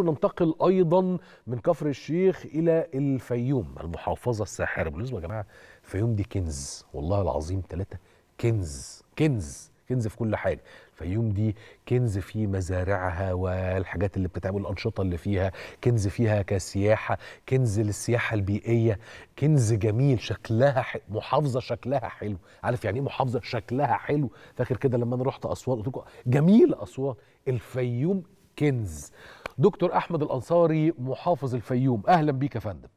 ننتقل ايضا من كفر الشيخ الى الفيوم المحافظه الساحره. بالنسبه يا جماعه الفيوم دي كنز، والله العظيم ثلاثه كنز كنز كنز في كل حاجه. الفيوم دي كنز في مزارعها والحاجات اللي بتتعمل، الانشطه اللي فيها كنز، فيها كسياحه كنز للسياحه البيئيه، كنز جميل، شكلها محافظه شكلها حلو. عارف يعني ايه محافظه شكلها حلو؟ فاكر كده لما انا رحت اسوان قلت لكم جميل اسوان، الفيوم كنز. دكتور أحمد الأنصاري محافظ الفيوم، أهلا بيك يا فندم.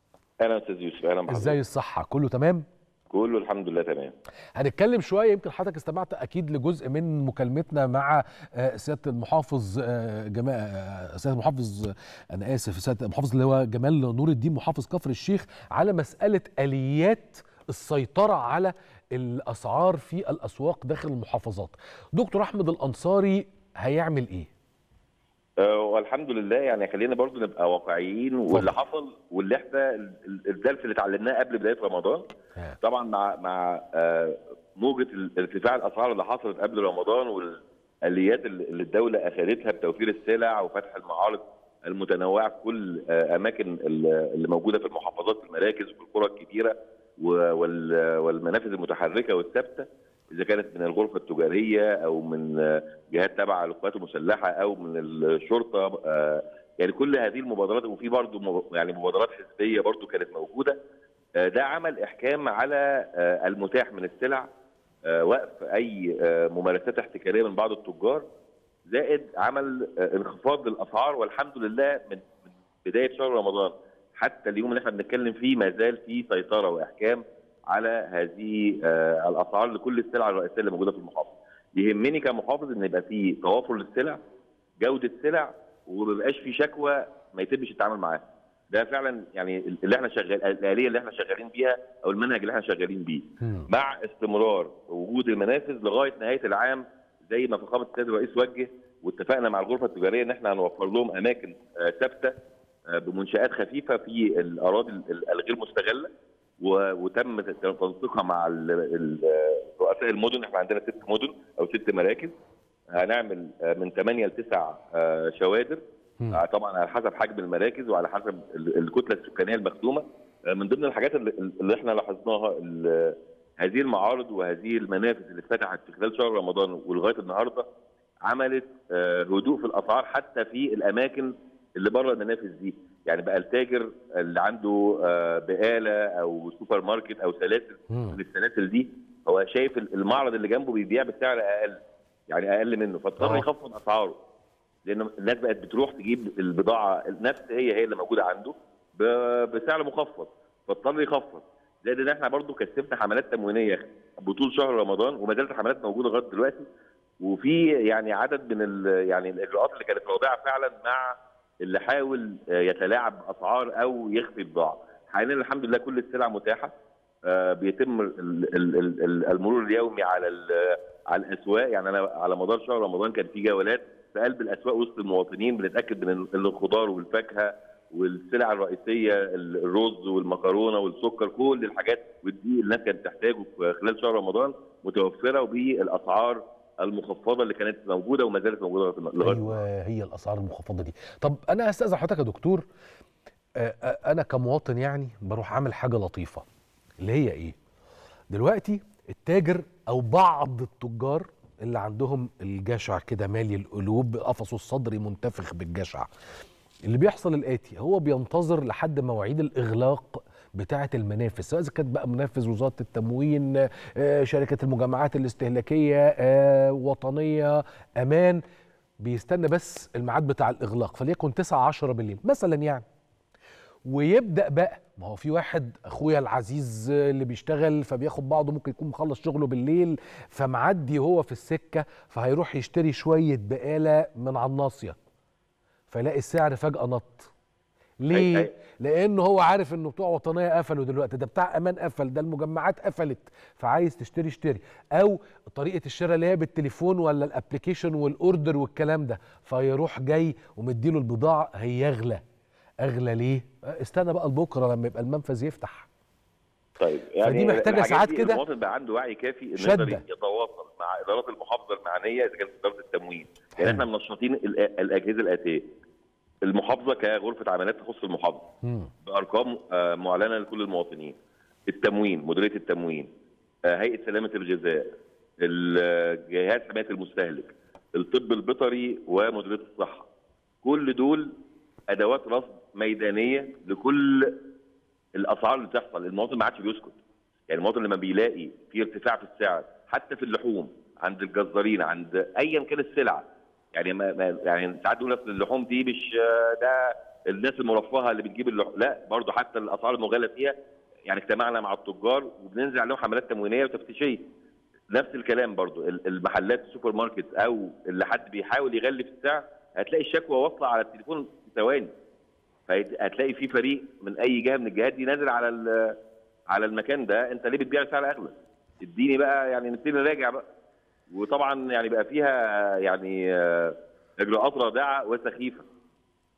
أهلا يا أستاذ يوسف، أهلا بحضرتك. إزاي الصحة؟ كله تمام؟ كله الحمد لله تمام. هنتكلم شوية، يمكن حضرتك استمعت أكيد لجزء من مكالمتنا مع سيادة المحافظ سيادة المحافظ اللي هو جمال نور الدين محافظ كفر الشيخ، على مسألة آليات السيطرة على الأسعار في الأسواق داخل المحافظات. دكتور أحمد الأنصاري هيعمل إيه؟ والحمد لله، يعني خلينا برضو نبقى واقعيين، واللي حصل واللي احنا الدرس اللي اتعلمناه قبل بدايه رمضان طبعا مع موجه ارتفاع الاسعار اللي حصلت قبل رمضان، والاليات اللي الدوله اخذتها بتوفير السلع وفتح المعارض المتنوعه في كل اماكن اللي موجوده في المحافظات في المراكز وفي القرى الكبيره والمنافذ المتحركه والثابته، إذا كانت من الغرفة التجارية أو من جهات تابعة للقوات المسلحة أو من الشرطة، يعني كل هذه المبادرات، وفي برضه يعني مبادرات حزبية برضه كانت موجودة، ده عمل إحكام على المتاح من السلع، وقف أي ممارسات احتكارية من بعض التجار، زائد عمل انخفاض للأسعار. والحمد لله من بداية شهر رمضان حتى اليوم اللي احنا بنتكلم فيه ما زال في سيطرة وإحكام على هذه الاسعار لكل السلع الرئيسيه اللي موجوده في المحافظه. يهمني كمحافظ ان يبقى فيه توافر للسلع، جوده سلع، وما يبقاش فيه شكوى ما يتمش التعامل معاها. ده فعلا يعني اللي احنا الاليه اللي احنا شغالين بيها او المنهج اللي احنا شغالين بيه مع استمرار وجود المنافذ لغايه نهايه العام، زي ما فخامه السيد الرئيس وجه، واتفقنا مع الغرفه التجاريه ان احنا هنوفر لهم اماكن ثابته بمنشات خفيفه في الاراضي الغير مستغله، وتم تنسيقها مع رؤساء المدن. احنا عندنا 6 مدن او 6 مراكز، هنعمل من 8 ل9 شوادر طبعا على حسب حجم المراكز وعلى حسب الكتله السكانيه المخدومه. من ضمن الحاجات اللي احنا لاحظناها هذه المعارض وهذه المنافذ اللي اتفتحت في خلال شهر رمضان ولغايه النهارده عملت هدوء في الاسعار حتى في الاماكن اللي بره المنافذ دي. يعني بقى التاجر اللي عنده بقاله او سوبر ماركت او سلاسل من السلاسل دي، هو شايف المعرض اللي جنبه بيبيع بسعر اقل، يعني اقل منه، فاضطر يخفض اسعاره، لان الناس بقت بتروح تجيب البضاعه نفس هي اللي موجوده عنده بسعر مخفض، فاضطر يخفض. زائد ان احنا برضو كثفنا حملات تموينيه بطول شهر رمضان، وما زالت الحملات موجوده لغايه دلوقتي، وفي يعني عدد من يعني الاجراءات اللي كانت رائعه فعلا مع اللي حاول يتلاعب باسعار او يخفي بضاعه. حاليا الحمد لله كل السلع متاحه، بيتم المرور اليومي على الاسواق. يعني انا على مدار شهر رمضان كان في جولات في قلب الاسواق وسط المواطنين، بنتاكد من الخضار والفاكهه والسلع الرئيسيه، الرز والمكرونه والسكر، كل الحاجات والدقيق الناس كانت تحتاجه خلال شهر رمضان متوفره وبالاسعار المخفضه اللي كانت موجوده وما زالت موجوده لغايه. ايوه هي الاسعار المخفضه دي. طب انا هستاذن حضرتك يا دكتور، انا كمواطن يعني بروح اعمل حاجه لطيفه اللي هي ايه؟ دلوقتي التاجر او بعض التجار اللي عندهم الجشع كده مالي القلوب، قفصه الصدري منتفخ بالجشع، اللي بيحصل الاتي، هو بينتظر لحد مواعيد الاغلاق بتاعة المنافذ، سواء كانت بقى منافذ وزارة التموين، شركة المجمعات الاستهلاكية، وطنية، أمان، بيستنى بس الميعاد بتاع الإغلاق، فليكن 9-10 بالليل مثلا يعني، ويبدأ بقى. ما هو في واحد أخويا العزيز اللي بيشتغل فبياخد بعضه، ممكن يكون مخلص شغله بالليل، فمعدي هو في السكة، فهيروح يشتري شوية بقالة من على الناصية، فيلاقي السعر فجأة نط. ليه؟ لأنه هو عارف إنه بتوع وطنية قفلوا دلوقتي، ده بتاع أمان قفل، ده المجمعات قفلت، فعايز تشتري اشتري، أو طريقة الشراء اللي هي بالتليفون ولا الأبليكيشن والأوردر والكلام ده، فيروح جاي ومديله البضاعة هي أغلى. أغلى ليه؟ استنى بقى لبكرة لما يبقى المنفذ يفتح. طيب يعني فدي محتاجة ساعات كده المواطن بقى عنده وعي كافي إنه يقدر يتواصل مع إدارات المحافظة المعنية، إذا كانت إدارة التموين، يعني إحنا منشطين الأجهزة الآتية. المحافظه كغرفه عمليات تخص المحافظه بارقام معلنه لكل المواطنين. التموين، مديريه التموين، هيئه سلامه الغذاء، الجهات حمايه المستهلك، الطب البيطري ومديريه الصحه. كل دول ادوات رصد ميدانيه لكل الاسعار اللي بتحصل. المواطن ما عادش بيسكت، يعني المواطن لما بيلاقي في ارتفاع في السعر حتى في اللحوم عند الجزارين عند ايا كان السلعه، يعني يعني ساعات بيقول لك اللحوم دي مش ده الناس المرفهه اللي بتجيب اللحوم، لا برضه حتى الاسعار المغلى فيها. يعني اجتمعنا مع التجار وبننزل عليهم حملات تموينيه وتفتيشيه. نفس الكلام برضه المحلات السوبر ماركت او اللي حد بيحاول يغلي في السعر، هتلاقي الشكوى واصله على التليفون في ثواني. هتلاقي في فريق من اي جهه من الجهات دي نازل على المكان ده، انت ليه بتبيع سعر اغلى؟ اديني بقى يعني نبتدي نراجع بقى. وطبعا يعني بقى فيها يعني اجراءات رادعه وسخيفه.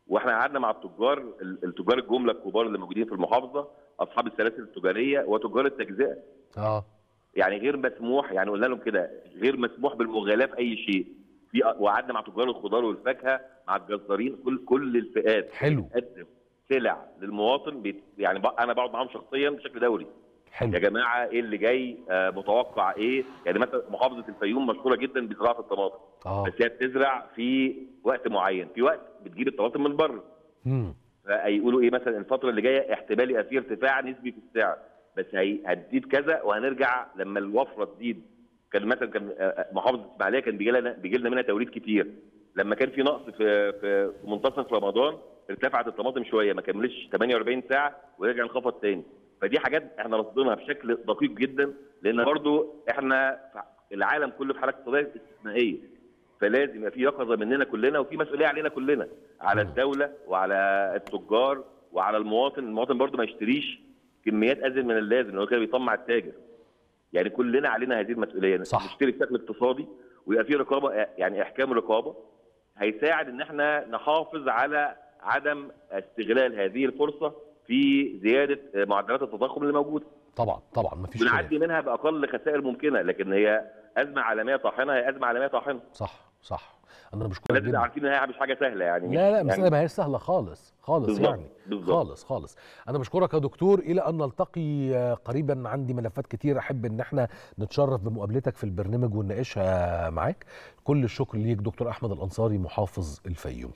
واحنا قعدنا مع التجار الجمله الكبار اللي موجودين في المحافظه، اصحاب السلاسل التجاريه وتجار التجزئه. يعني غير مسموح، يعني قلنا لهم كده غير مسموح بالمغالاه في اي شيء. وقعدنا مع تجار الخضار والفاكهه، مع الجزارين، كل الفئات. حلو. بتقدم سلع للمواطن، يعني انا بقعد معاهم شخصيا بشكل دوري. حلو. يا جماعه ايه اللي جاي؟ متوقع ايه؟ يعني مثلا محافظه الفيوم مشهوره جدا بزراعه الطماطم. بس هي بتزرع في وقت معين، في وقت بتجيب الطماطم من بره. فيقولوا ايه مثلا الفتره اللي جايه احتمال يبقى في ارتفاع نسبي في السعر، بس هتزيد كذا وهنرجع لما الوفره تزيد. كان مثلا محافظه اسماعيليه كان بيجي لنا منها توريد كتير. لما كان في نقص في منتصف رمضان ارتفعت الطماطم شويه، ما كملتش 48 ساعه ورجع انخفض تاني. فدي حاجات احنا رصدناها بشكل دقيق جدا، لان برضو احنا العالم كله في حالات اقتصاديه استثنائيه، فلازم يبقى في يقظه مننا كلنا، وفي مسؤوليه علينا كلنا، على الدوله وعلى التجار وعلى المواطن. المواطن برضو ما يشتريش كميات ازيد من اللازم، لان هو كده بيطمع التاجر. يعني كلنا علينا هذه المسؤوليه، نشتري بشكل اقتصادي ويبقى في رقابه، يعني احكام رقابه هيساعد ان احنا نحافظ على عدم استغلال هذه الفرصه في زياده معدلات التضخم اللي موجوده. طبعا مفيش مشكله، بنعدي منها باقل خسائر ممكنه، لكن هي ازمه عالميه طاحنه. صح. انا بشكرك جدا. عارفين ان هي مش حاجه سهله، يعني لا مسألة يعني ما هياش سهله خالص بالضبط. يعني بالضبط. خالص. انا بشكرك يا دكتور، الى ان نلتقي قريبا. عندي ملفات كتير احب ان احنا نتشرف بمقابلتك في البرنامج ونناقشها معاك. كل الشكر ليك دكتور احمد الانصاري، محافظ الفيوم.